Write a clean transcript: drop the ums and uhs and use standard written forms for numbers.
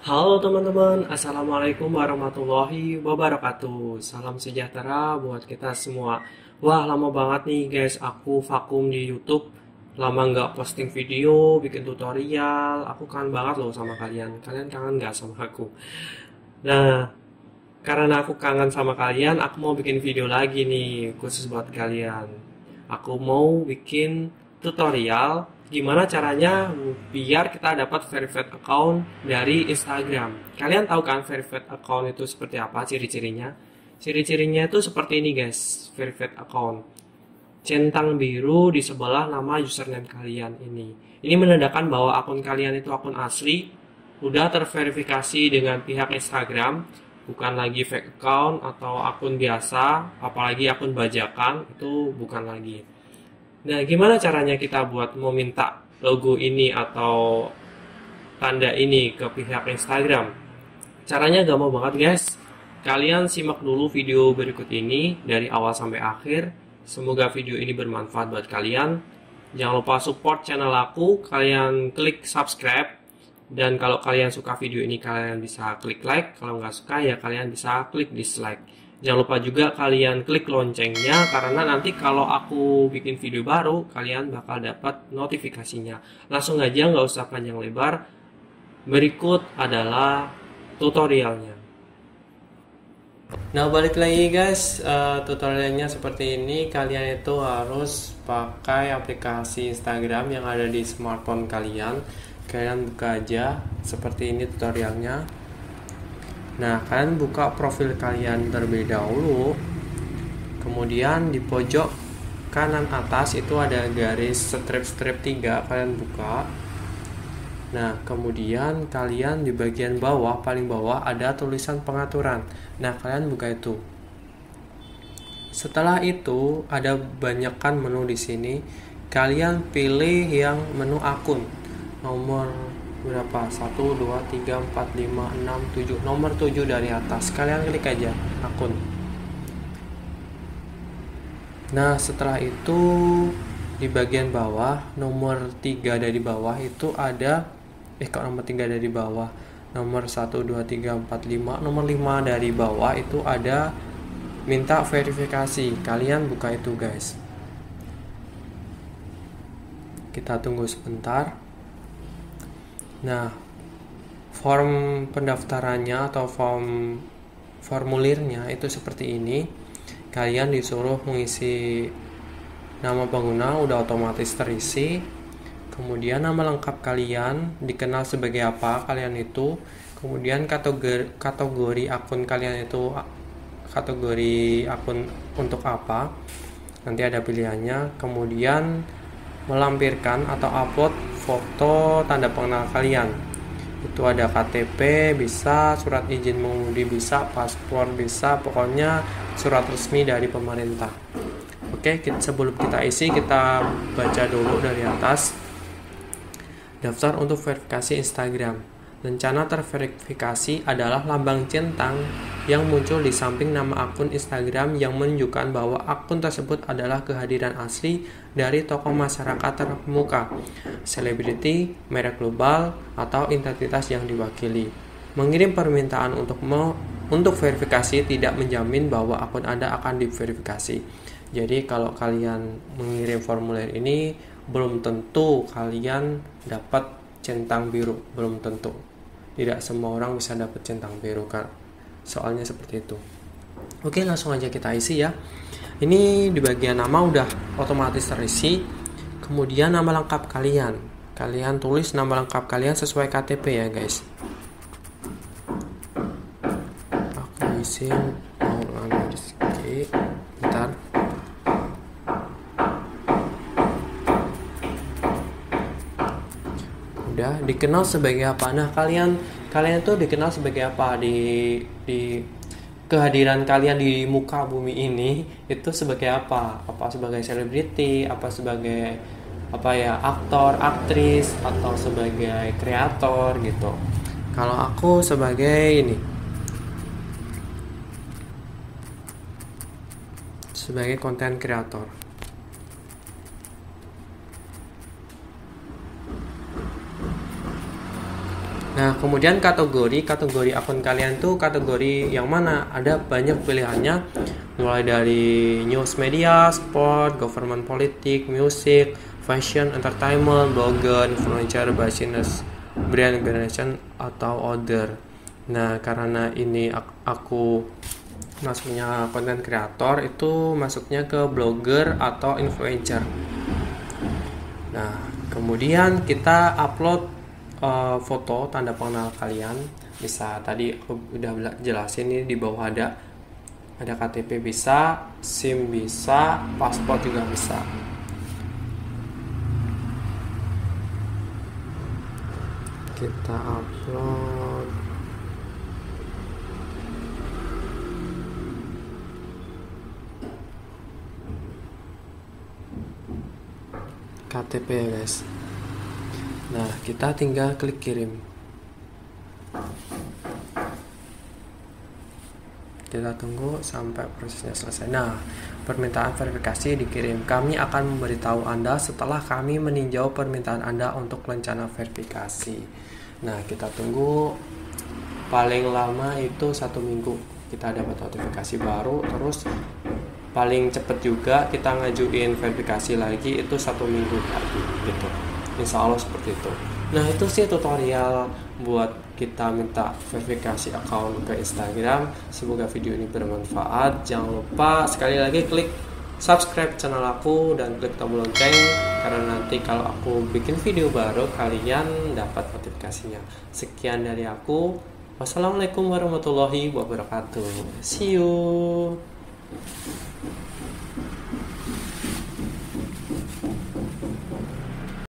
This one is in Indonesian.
Halo teman-teman, Assalamualaikum warahmatullahi wabarakatuh. Salam sejahtera buat kita semua. Wah, lama banget nih guys, aku vakum di YouTube. Lama nggak posting video, bikin tutorial. Aku kangen banget loh sama kalian. Kalian kangen nggak sama aku? Nah, karena aku kangen sama kalian, aku mau bikin video lagi nih, khusus buat kalian. Aku mau bikin tutorial gimana caranya biar kita dapat verified account dari Instagram. Kalian tahu kan verified account itu seperti apa ciri-cirinya? Ciri-cirinya itu seperti ini guys, verified account. Centang biru di sebelah nama username kalian ini. Ini menandakan bahwa akun kalian itu akun asli, udah terverifikasi dengan pihak Instagram, bukan lagi fake account atau akun biasa, apalagi akun bajakan, itu bukan lagi. Nah, gimana caranya kita buat meminta logo ini atau tanda ini ke pihak Instagram? Caranya gampang banget guys. Kalian simak dulu video berikut ini dari awal sampai akhir. Semoga video ini bermanfaat buat kalian. Jangan lupa support channel aku. Kalian klik subscribe. Dan kalau kalian suka video ini, kalian bisa klik like. Kalau nggak suka, ya kalian bisa klik dislike. Jangan lupa juga kalian klik loncengnya, karena nanti kalau aku bikin video baru, kalian bakal dapat notifikasinya. Langsung aja, nggak usah panjang lebar. Berikut adalah tutorialnya. Nah, balik lagi guys, tutorialnya seperti ini. Kalian itu harus pakai aplikasi Instagram yang ada di smartphone kalian. Kalian buka aja, seperti ini tutorialnya. Nah, kalian buka profil kalian terlebih dahulu. Kemudian di pojok kanan atas itu ada garis strip-strip 3, kalian buka. Nah, kemudian kalian di bagian bawah, paling bawah ada tulisan pengaturan. Nah, kalian buka itu. Setelah itu ada banyakkan menu di sini. Kalian pilih yang menu akun. Nomor berapa? 1, 2, 3, 4, 5, 6, 7. Nomor 7 dari atas, kalian klik aja akun. Nah, setelah itu di bagian bawah, nomor 3 dari bawah itu ada kok nomor 3 dari bawah, nomor 1, 2, 3, 4, 5. Nomor 5 dari bawah itu ada minta verifikasi, kalian buka itu guys. Kita tunggu sebentar. Nah, form pendaftarannya atau formulirnya itu seperti ini. Kalian disuruh mengisi nama pengguna, udah otomatis terisi. Kemudian nama lengkap kalian, dikenal sebagai apa kalian itu. Kemudian kategori akun kalian itu kategori akun untuk apa. Nanti ada pilihannya. Kemudian melampirkan atau upload foto tanda pengenal kalian. Itu ada KTP bisa, surat izin mengemudi bisa, paspor bisa, pokoknya surat resmi dari pemerintah. Oke, sebelum kita isi, kita baca dulu dari atas. Daftar untuk verifikasi Instagram. Rencana terverifikasi adalah lambang centang yang muncul di samping nama akun Instagram yang menunjukkan bahwa akun tersebut adalah kehadiran asli dari tokoh masyarakat terkemuka, selebriti, merek global, atau identitas yang diwakili. Mengirim permintaan untuk verifikasi tidak menjamin bahwa akun Anda akan diverifikasi. Jadi kalau kalian mengirim formulir ini, belum tentu kalian dapat centang biru, belum tentu. Tidak semua orang bisa dapat centang biru kan, soalnya seperti itu. Oke, langsung aja kita isi ya. Ini di bagian nama udah otomatis terisi. Kemudian nama lengkap kalian. Kalian tulis nama lengkap kalian sesuai KTP ya guys. Aku isi Maulana Rizky. Bentar. Dikenal sebagai apa? Nah, kalian tuh dikenal sebagai apa di kehadiran kalian di muka bumi ini itu sebagai apa? Apa sebagai selebriti, apa sebagai apa ya, aktor, aktris, atau sebagai kreator gitu. Kalau aku sebagai ini, sebagai konten kreator. Nah, kemudian kategori akun kalian tuh kategori yang mana? Ada banyak pilihannya, mulai dari news media, sport, government politik, music, fashion, entertainment, blogger, influencer, business, brand, generation, atau other. Nah, karena ini aku masuknya konten kreator, itu masuknya ke blogger atau influencer. Nah, kemudian kita upload foto tanda pengenal kalian. Bisa tadi aku udah jelasin nih, di bawah ada KTP bisa, SIM bisa, paspor juga bisa. Kita upload. KTP ya guys. Nah, kita tinggal klik kirim. Kita tunggu sampai prosesnya selesai. Nah, permintaan verifikasi dikirim. Kami akan memberitahu Anda setelah kami meninjau permintaan Anda untuk rencana verifikasi. Nah, kita tunggu paling lama itu 1 minggu. Kita dapat notifikasi baru, terus paling cepat juga kita ngajuin verifikasi lagi itu 1 minggu lagi gitu. Insya Allah seperti itu. Nah, itu sih tutorial buat kita minta verifikasi account ke Instagram. Semoga video ini bermanfaat. Jangan lupa sekali lagi klik subscribe channel aku dan klik tombol lonceng, karena nanti kalau aku bikin video baru kalian dapat notifikasinya. Sekian dari aku. Wassalamualaikum warahmatullahi wabarakatuh. See you.